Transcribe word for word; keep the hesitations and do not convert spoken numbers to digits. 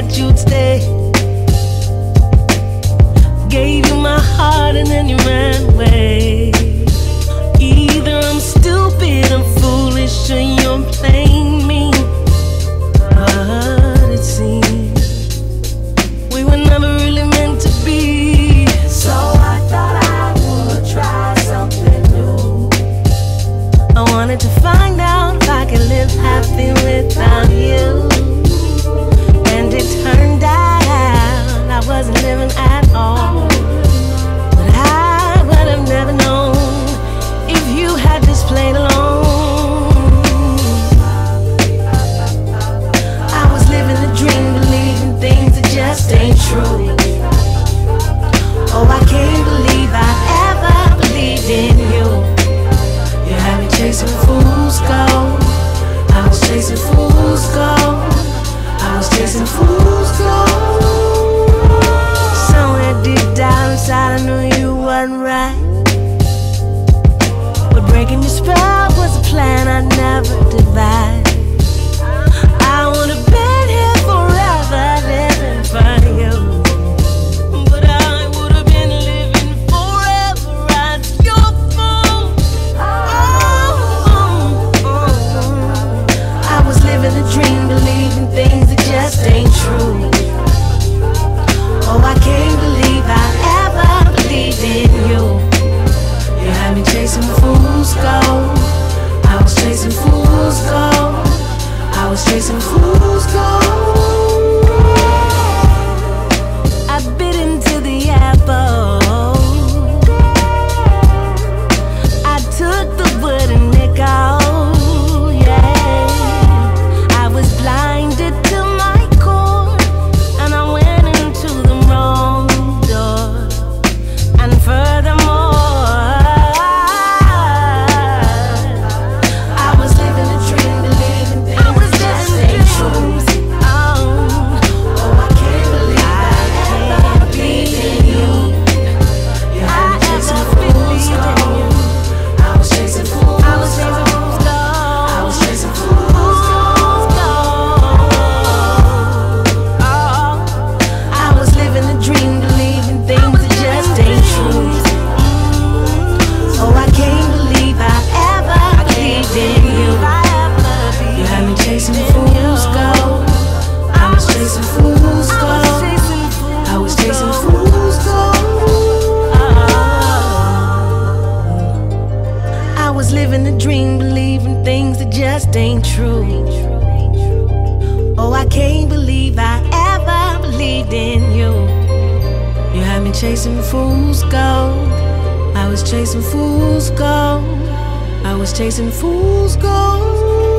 that you'd stay. Gave you my heart and then you ran away. Either I'm stupid and foolish or you're playing me. But it seems we were never really meant to be. So I thought I would try something new. I wanted to find out if I could live happy without you. And it turned out I wasn't living at all. But I would have never known if you had just played along. I was living a dream, believing things that just ain't true. Oh, I can't believe I ever believed in you. You had me chasing fool's gold. I was chasing fool's gold. I was chasing fool's gold. Somewhere deep down inside I knew you wasn't right. Breaking your spell was a plan I never devised. I would have been here forever living for you. But I would have been living forever at your phone. Oh, oh, oh. I was living a dream, believing things that just ain't true. Oh, I can't believe I ever believed in you. You had me chasing fool's gold. I was chasing fool's gold. I was chasing fool's gold. I bit into the apple. I took the wooden nickel, yeah. I was blinded to my core, and I went into the wrong door. And furthermore, ain't true. Oh, I can't believe I ever believed in you. You had me chasing fool's gold. I was chasing fool's gold. I was chasing fool's gold.